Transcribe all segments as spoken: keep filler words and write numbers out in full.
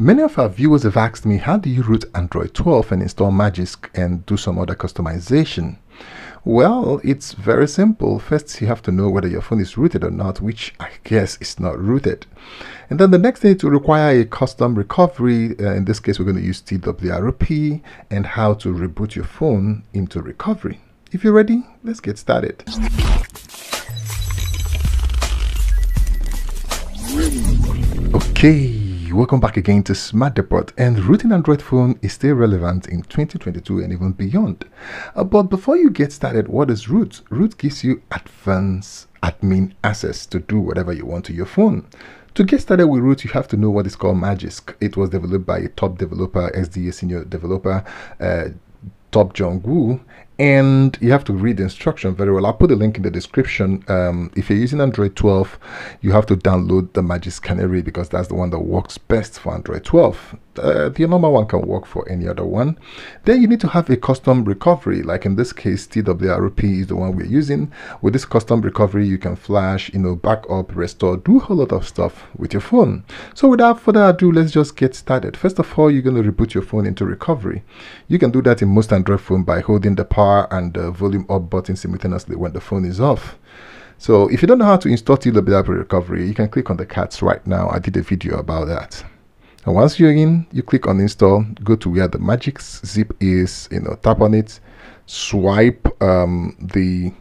Many of our viewers have asked me, how do you root Android twelve and install Magisk and do some other customization? Well, it's very simple. First, you have to know whether your phone is rooted or not, which I guess is not rooted. And then the next thing, it will require a custom recovery. Uh, in this case, we're going to use T W R P and how to reboot your phone into recovery. If you're ready, let's get started. Okay. Welcome back again to Smart Depot, and rooting Android phone is still relevant in twenty twenty-two and even beyond. Uh, but before you get started, what is root? Root gives you advanced admin access to do whatever you want to your phone. To get started with root, you have to know what is called Magisk. It was developed by a top developer, S D A senior developer, uh, Topjohnwu, and you have to read the instruction very well. I'll put a link in the description. Um, if you're using Android twelve, you have to download the Magisk Canary because that's the one that works best for Android twelve. Uh, the normal one can work for any other one. Then you need to have a custom recovery. Like in this case, T W R P is the one we're using. With this custom recovery, you can flash, you know, back up, restore, do a whole lot of stuff with your phone. So without further ado, let's just get started. First of all, you're going to reboot your phone into recovery. You can do that in most Android phones by holding the power and the volume up button simultaneously when the phone is off. So if you don't know how to install T W R P recovery, you can click on the cards right now. I did a video about that. And once you're in, you click on install, go to where the Magisk zip is, you know, tap on it, swipe um, the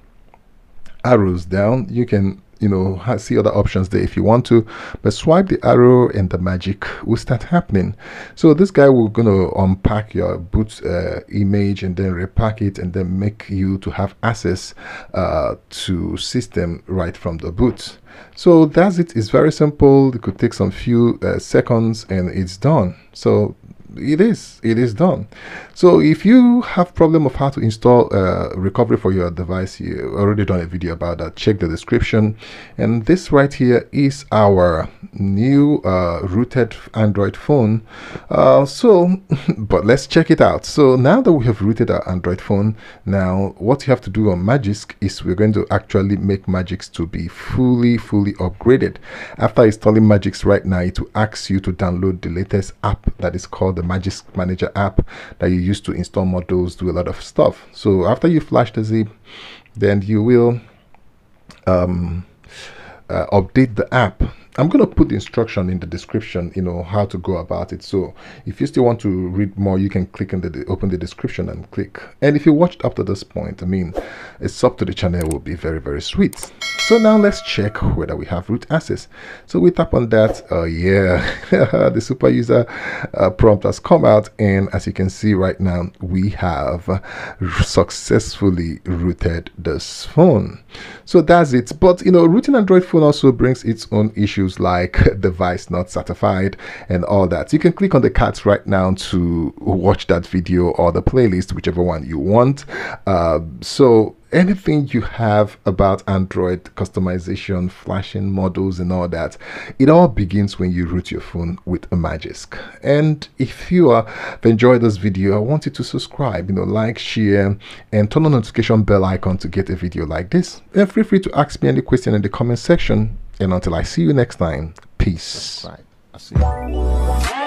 arrows down. You can, you know, see other options there if you want to, but swipe the arrow and the magic will start happening. So this guy will gonna unpack your boot uh, image and then repack it and then make you to have access uh, to system right from the boot. So that's it. It's very simple. It could take some few uh, seconds and it's done. So it is it is done. So if you have problem of how to install uh, recovery for your device, you already done a video about that. Check the description. And this right here is our new uh, rooted Android phone. Uh, so but let's check it out. So now that we have rooted our Android phone, now what you have to do on Magisk is we're going to actually make Magisk to be fully fully upgraded. After installing Magisk right now, it will ask you to download the latest app that is called the Magisk Manager app that you use to install models, do a lot of stuff. So after you flash the zip, then you will um, uh, update the app. I'm going to put the instruction in the description, you know, how to go about it. So if you still want to read more, you can click on the, open the description and click. And if you watched up to this point, I mean, a sub to the channel will be very, very sweet. So now let's check whether we have root access. So we tap on that. Oh yeah, the super user uh, prompt has come out. And as you can see right now, we have successfully rooted this phone. So that's it. But, you know, rooting Android phone also brings its own issues, like device not certified and all that. You can click on the cards right now to watch that video or the playlist, whichever one you want. Uh, so anything you have about Android customization, flashing models and all that, it all begins when you root your phone with a Magisk. And if you have uh, enjoyed this video, I want you to subscribe, you know, like, share, and turn on the notification bell icon to get a video like this. And feel free to ask me any question in the comment section. And until I see you next time, peace. Right. I see you.